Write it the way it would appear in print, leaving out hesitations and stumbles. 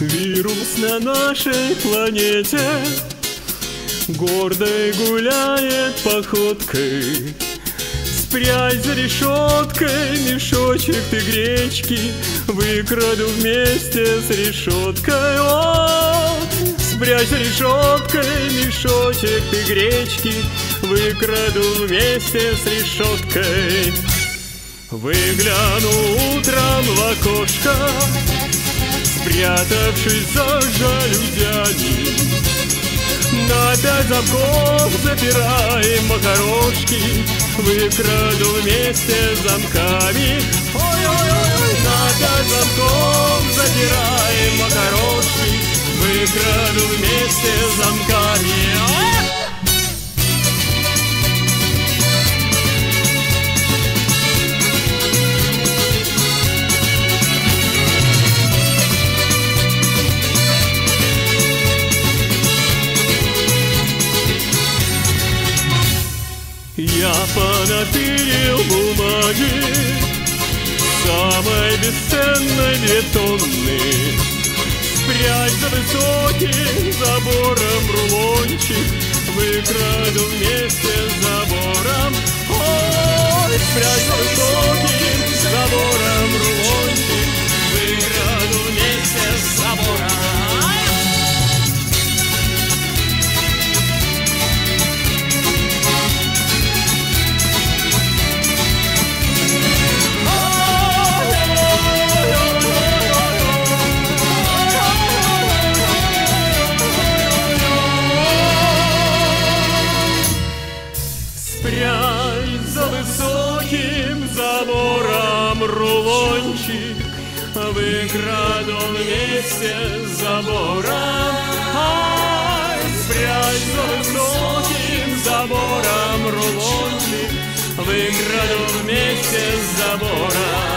Вирус на нашей планете гордой гуляет походкой. Спрячь за решеткой мешочек ты гречки, выкраду вместе с решеткой. О, спрячь за решеткой мешочек ты гречки, выкраду вместе с решеткой. Выгляну утром в окошко, спрятавшись за жалюзями, на 5 замков запираем макарошки, выкраду вместе с замками. Ой-ой-ой, на 5 замков запираем макарошки, выкраду вместе с замками. Я понатырил бумаги самой бесценной 2 тонны. Спрячь за высоким забором рулончик, выкраду вместе с забором. Ой, спрячь за высоким забором рулончик, выкраду вместе с забором. Рулончик, выкраду вместе с забором. Ай, спрячь за высоким забором рулончик, выкраду вместе с забором.